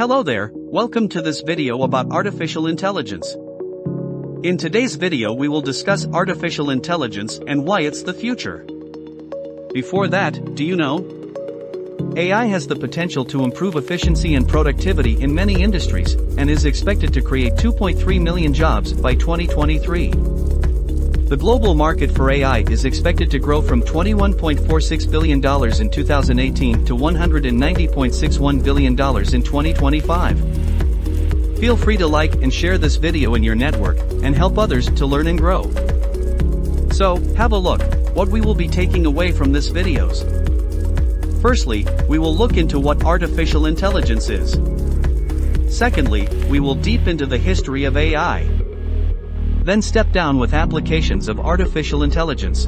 Hello there, welcome to this video about artificial intelligence. In today's video we will discuss artificial intelligence and why it's the future. Before that, do you know? AI has the potential to improve efficiency and productivity in many industries, and is expected to create 2.3 million jobs by 2023. The global market for AI is expected to grow from $21.46 billion in 2018 to $190.61 billion in 2025. Feel free to like and share this video in your network, and help others to learn and grow. So, have a look, what we will be taking away from this videos. Firstly, we will look into what artificial intelligence is. Secondly, we will deep into the history of AI. Then step down with applications of artificial intelligence.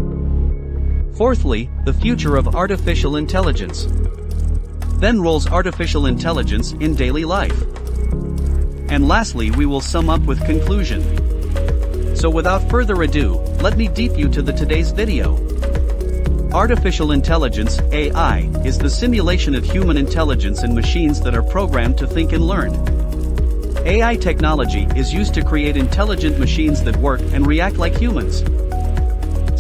Fourthly, the future of artificial intelligence. Then roles artificial intelligence in daily life. And lastly we will sum up with conclusion. So without further ado, let me deep you to the today's video. Artificial intelligence, AI, is the simulation of human intelligence in machines that are programmed to think and learn. AI technology is used to create intelligent machines that work and react like humans.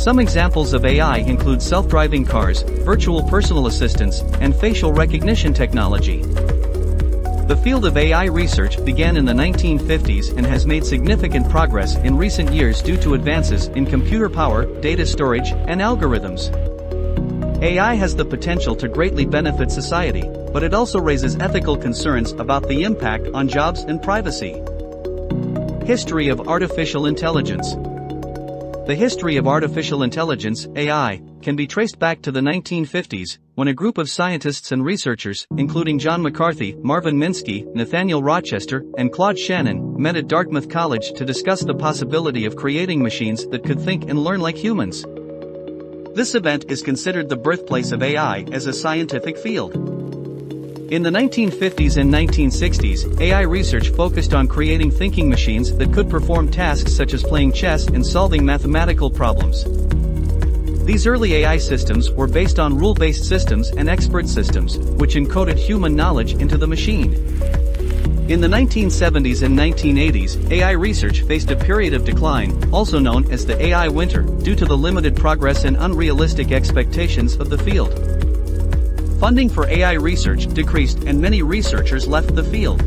Some examples of AI include self-driving cars, virtual personal assistants, and facial recognition technology. The field of AI research began in the 1950s and has made significant progress in recent years due to advances in computer power, data storage, and algorithms. AI has the potential to greatly benefit society, but it also raises ethical concerns about the impact on jobs and privacy. History of artificial intelligence. The history of artificial intelligence, AI, can be traced back to the 1950s, when a group of scientists and researchers, including John McCarthy, Marvin Minsky, Nathaniel Rochester, and Claude Shannon, met at Dartmouth College to discuss the possibility of creating machines that could think and learn like humans. This event is considered the birthplace of AI as a scientific field. In the 1950s and 1960s, AI research focused on creating thinking machines that could perform tasks such as playing chess and solving mathematical problems. These early AI systems were based on rule-based systems and expert systems, which encoded human knowledge into the machine. In the 1970s and 1980s, AI research faced a period of decline, also known as the AI winter, due to the limited progress and unrealistic expectations of the field. Funding for AI research decreased and many researchers left the field.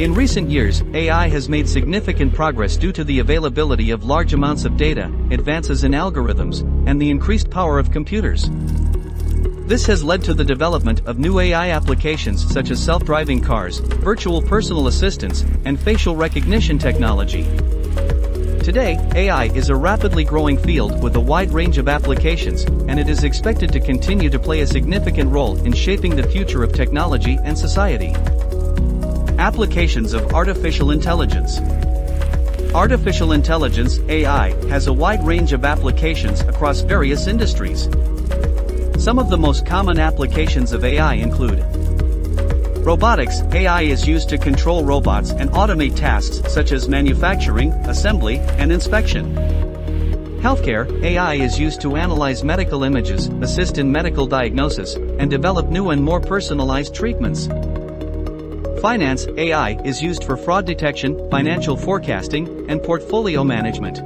In recent years, AI has made significant progress due to the availability of large amounts of data, advances in algorithms, and the increased power of computers. This has led to the development of new AI applications such as self-driving cars, virtual personal assistants, and facial recognition technology. Today, AI is a rapidly growing field with a wide range of applications, and it is expected to continue to play a significant role in shaping the future of technology and society. Applications of artificial intelligence. Artificial intelligence, AI, has a wide range of applications across various industries. Some of the most common applications of AI include robotics. AI is used to control robots and automate tasks such as manufacturing, assembly, and inspection. Healthcare. AI is used to analyze medical images, assist in medical diagnosis, and develop new and more personalized treatments. Finance. AI is used for fraud detection, financial forecasting, and portfolio management.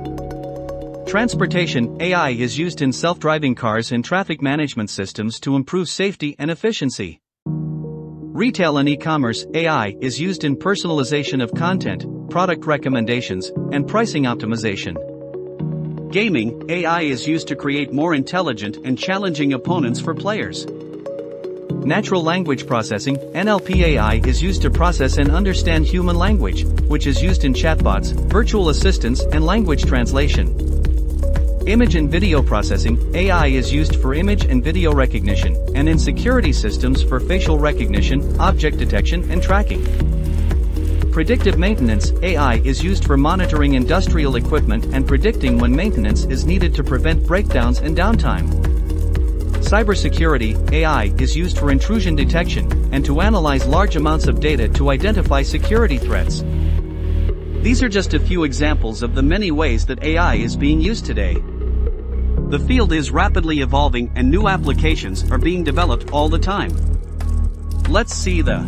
Transportation. AI is used in self-driving cars and traffic management systems to improve safety and efficiency. Retail and e-commerce. AI is used in personalization of content, product recommendations, and pricing optimization. Gaming. AI is used to create more intelligent and challenging opponents for players. Natural language processing. NLP. AI is used to process and understand human language, which is used in chatbots, virtual assistants, and language translation. Image and video processing. AI is used for image and video recognition, and in security systems for facial recognition, object detection, and tracking. Predictive maintenance. AI is used for monitoring industrial equipment and predicting when maintenance is needed to prevent breakdowns and downtime. Cybersecurity. AI is used for intrusion detection, and to analyze large amounts of data to identify security threats. These are just a few examples of the many ways that AI is being used today. The field is rapidly evolving and new applications are being developed all the time. Let's see the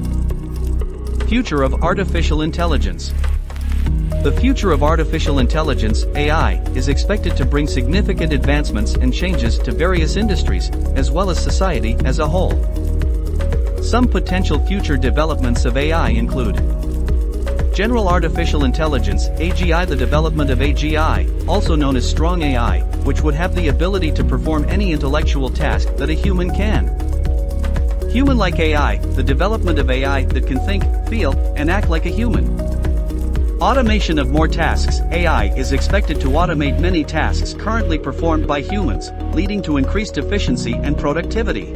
Future of Artificial Intelligence. The future of artificial intelligence, AI, is expected to bring significant advancements and changes to various industries, as well as society as a whole. Some potential future developments of AI include General Artificial Intelligence, AGI. The development of AGI, also known as Strong AI, which would have the ability to perform any intellectual task that a human can. Human-like AI, the development of AI that can think, feel, and act like a human. Automation of more tasks. AI is expected to automate many tasks currently performed by humans, leading to increased efficiency and productivity.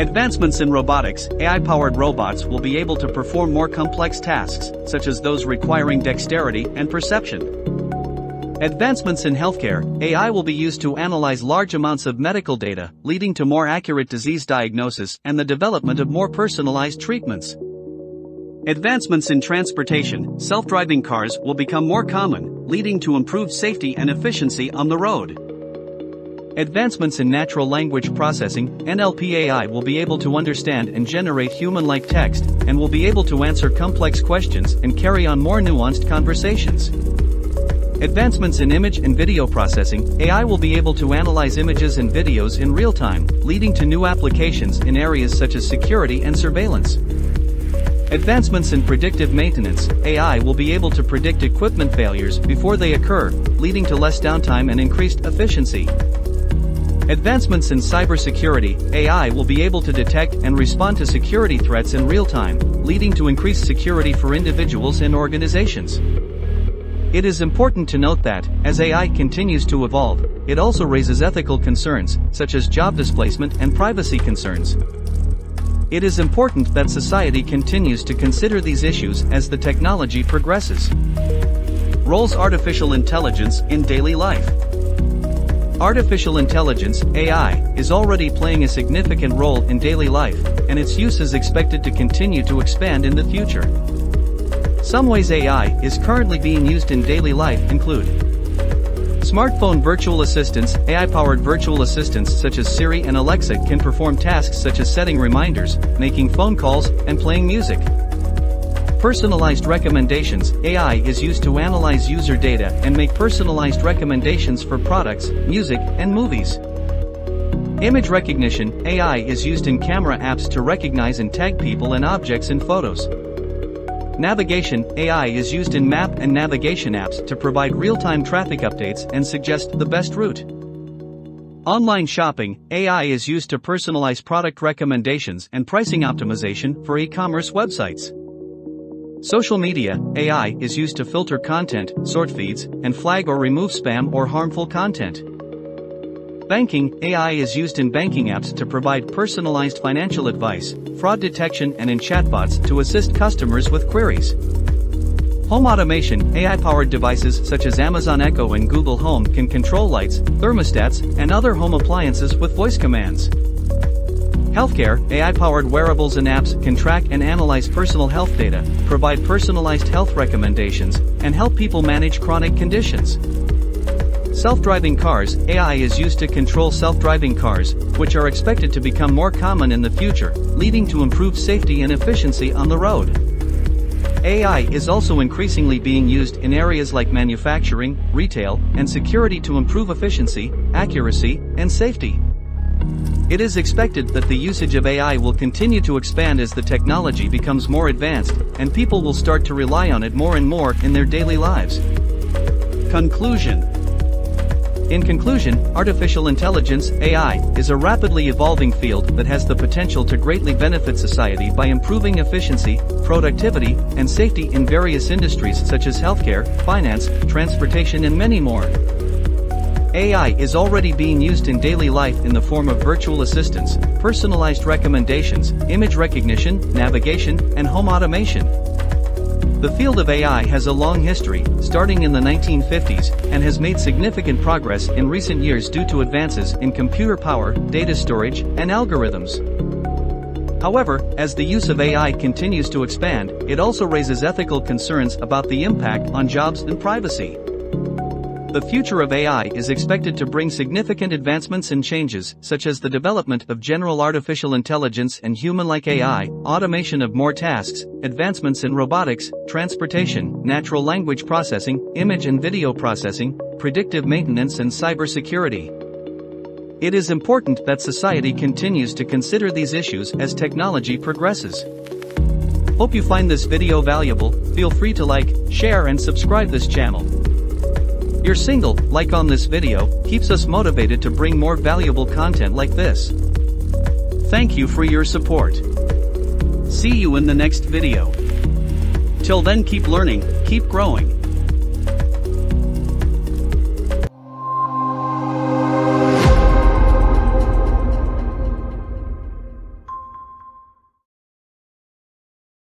Advancements in robotics. AI-powered robots will be able to perform more complex tasks, such as those requiring dexterity and perception. Advancements in healthcare. AI will be used to analyze large amounts of medical data, leading to more accurate disease diagnosis and the development of more personalized treatments. Advancements in transportation. Self-driving cars will become more common, leading to improved safety and efficiency on the road. Advancements in natural language processing. NLP. AI will be able to understand and generate human-like text, and will be able to answer complex questions and carry on more nuanced conversations. Advancements in image and video processing. AI will be able to analyze images and videos in real time, leading to new applications in areas such as security and surveillance. Advancements in predictive maintenance. AI will be able to predict equipment failures before they occur, leading to less downtime and increased efficiency. Advancements in cybersecurity. AI will be able to detect and respond to security threats in real time, leading to increased security for individuals and organizations. It is important to note that, as AI continues to evolve, it also raises ethical concerns, such as job displacement and privacy concerns. It is important that society continues to consider these issues as the technology progresses. Roles artificial intelligence in daily life. Artificial intelligence, AI, is already playing a significant role in daily life, and its use is expected to continue to expand in the future. Some ways AI is currently being used in daily life include smartphone virtual assistants. AI-powered virtual assistants such as Siri and Alexa can perform tasks such as setting reminders, making phone calls, and playing music. Personalized recommendations. AI is used to analyze user data and make personalized recommendations for products, music, and movies. Image recognition. AI is used in camera apps to recognize and tag people and objects in photos. Navigation. AI is used in map and navigation apps to provide real-time traffic updates and suggest the best route. Online shopping. AI is used to personalize product recommendations and pricing optimization for e-commerce websites. Social media. AI is used to filter content, sort feeds, and flag or remove spam or harmful content. Banking. AI is used in banking apps to provide personalized financial advice, fraud detection, and in chatbots to assist customers with queries. Home automation. AI-powered devices such as Amazon Echo and Google Home can control lights, thermostats, and other home appliances with voice commands. Healthcare. AI-powered wearables and apps can track and analyze personal health data, provide personalized health recommendations, and help people manage chronic conditions. Self-driving cars. AI is used to control self-driving cars, which are expected to become more common in the future, leading to improved safety and efficiency on the road. AI is also increasingly being used in areas like manufacturing, retail, and security to improve efficiency, accuracy, and safety. It is expected that the usage of AI will continue to expand as the technology becomes more advanced, and people will start to rely on it more and more in their daily lives. Conclusion. In conclusion, artificial intelligence, AI, is a rapidly evolving field that has the potential to greatly benefit society by improving efficiency, productivity, and safety in various industries such as healthcare, finance, transportation, and many more. AI is already being used in daily life in the form of virtual assistants, personalized recommendations, image recognition, navigation, and home automation. The field of AI has a long history, starting in the 1950s, and has made significant progress in recent years due to advances in computer power, data storage, and algorithms. However, as the use of AI continues to expand, it also raises ethical concerns about the impact on jobs and privacy. The future of AI is expected to bring significant advancements and changes, such as the development of general artificial intelligence and human-like AI, automation of more tasks, advancements in robotics, transportation, natural language processing, image and video processing, predictive maintenance and cybersecurity. It is important that society continues to consider these issues as technology progresses. Hope you find this video valuable. Feel free to like, share and subscribe this channel. Your single like on this video keeps us motivated to bring more valuable content like this. Thank you for your support. See you in the next video. Till then, keep learning, keep growing.